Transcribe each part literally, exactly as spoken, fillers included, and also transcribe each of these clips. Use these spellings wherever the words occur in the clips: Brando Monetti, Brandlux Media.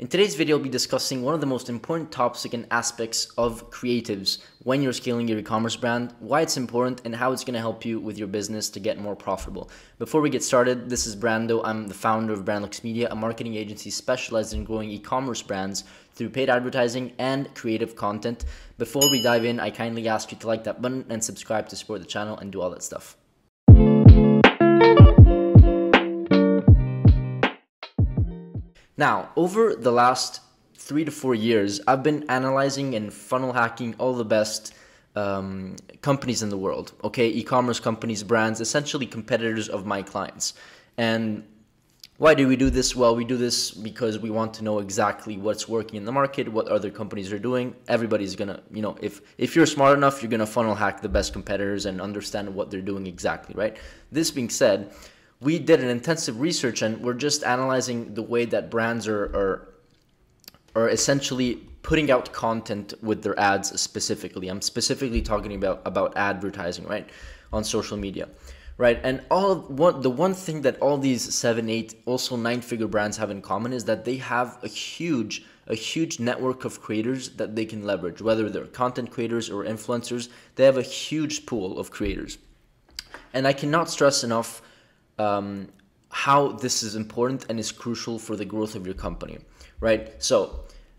In today's video, I'll be discussing one of the most important topics and aspects of creatives when you're scaling your e-commerce brand, why it's important, and how it's going to help you with your business to get more profitable. Before we get started, this is Brando. I'm the founder of Brandlux Media, a marketing agency specialized in growing e-commerce brands through paid advertising and creative content. Before we dive in, I kindly ask you to like that button and subscribe to support the channel and do all that stuff. Now, over the last three to four years, I've been analyzing and funnel hacking all the best um, companies in the world, okay? E-commerce companies, brands, essentially competitors of my clients. And why do we do this? Well, we do this because we want to know exactly what's working in the market, what other companies are doing. Everybody's gonna, you know, if, if you're smart enough, you're gonna funnel hack the best competitors and understand what they're doing exactly, right? This being said, we did an intensive research and we're just analyzing the way that brands are, are, are essentially putting out content with their ads specifically. I'm specifically talking about, about advertising, right? On social media, right? And all of one, the one thing that all these seven, eight, also nine figure brands have in common is that they have a huge, a huge network of creators that they can leverage, whether they're content creators or influencers. They have a huge pool of creators. And I cannot stress enough Um, how this is important and is crucial for the growth of your company, right? So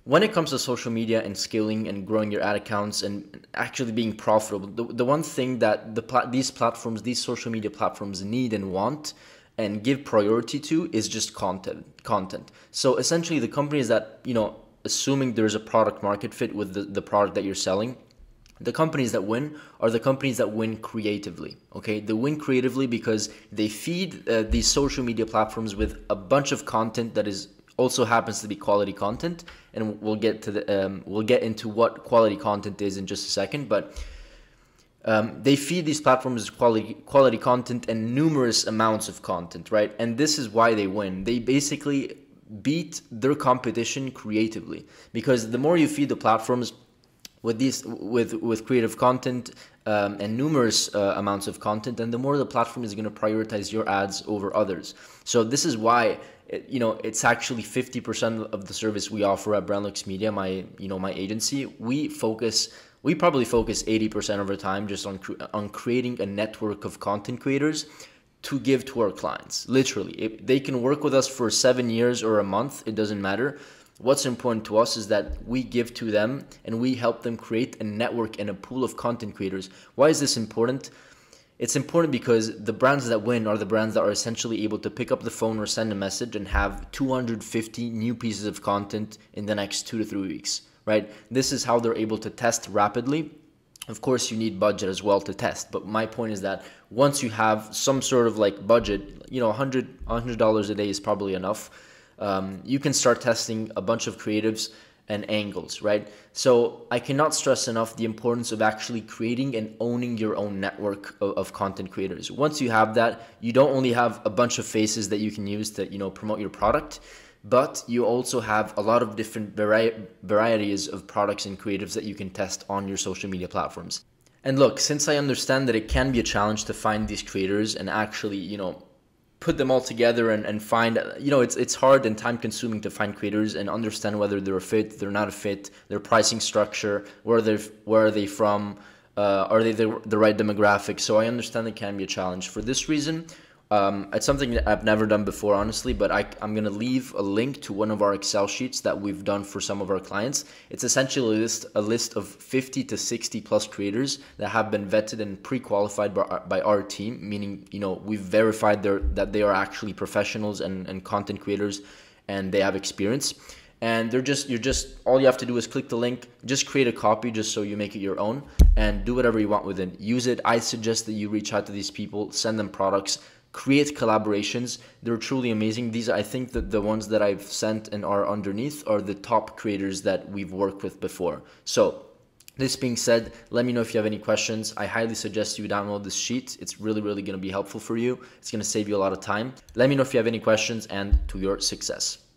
when it comes to social media and scaling and growing your ad accounts and actually being profitable, the, the one thing that the pla these platforms, these social media platforms need and want and give priority to is just content, content. So essentially the companies that, you know, assuming there's a product market fit with the, the product that you're selling, the companies that win are the companies that win creatively, okay? They win creatively because they feed uh, these social media platforms with a bunch of content that is also happens to be quality content, and we'll get to the um, we'll get into what quality content is in just a second. But um, they feed these platforms quality quality content and numerous amounts of content, right? And this is why they win. They basically beat their competition creatively because the more you feed the platforms with these with with creative content um, and numerous uh, amounts of content, and the more the platform is going to prioritize your ads over others. So this is why it, you know it's actually fifty percent of the service we offer at Brandlux Media, my you know my agency. We focus we probably focus eighty percent of our time just on on creating a network of content creators to give to our clients. Literally, if they can work with us for seven years or a month, it doesn't matter. What's important to us is that we give to them and we help them create a network and a pool of content creators. Why is this important? It's important because the brands that win are the brands that are essentially able to pick up the phone or send a message and have two hundred fifty new pieces of content in the next two to three weeks, right? This is how they're able to test rapidly. Of course, you need budget as well to test. But my point is that once you have some sort of like budget, you know, one hundred dollars a day is probably enough. Um, you can start testing a bunch of creatives and angles, right? So I cannot stress enough the importance of actually creating and owning your own network of, of content creators. Once you have that, you don't only have a bunch of faces that you can use to, you know, promote your product, but you also have a lot of different vari- varieties of products and creatives that you can test on your social media platforms. And look, since I understand that it can be a challenge to find these creators and actually, you know, put them all together and, and find, you know, it's, it's hard and time consuming to find creators and understand whether they're a fit, they're not a fit, their pricing structure, where they're, where are they from, uh, are they the, the right demographic? So I understand it can be a challenge. For this reason, um, it's something that I've never done before, honestly, but I, I'm going to leave a link to one of our Excel sheets that we've done for some of our clients. It's essentially a list, a list of fifty to sixty plus creators that have been vetted and pre-qualified by, by our team, meaning, you know, we've verified their, that they are actually professionals and, and content creators and they have experience. And they're just, you're just, all you have to do is click the link, just create a copy just so you make it your own and do whatever you want with it. Use it. I suggest that you reach out to these people, send them products, create collaborations. They're truly amazing. These, I think that the ones that I've sent and are underneath are the top creators that we've worked with before. So this being said, let me know if you have any questions. I highly suggest you download this sheet. It's really, really going to be helpful for you. It's going to save you a lot of time. Let me know if you have any questions and to your success.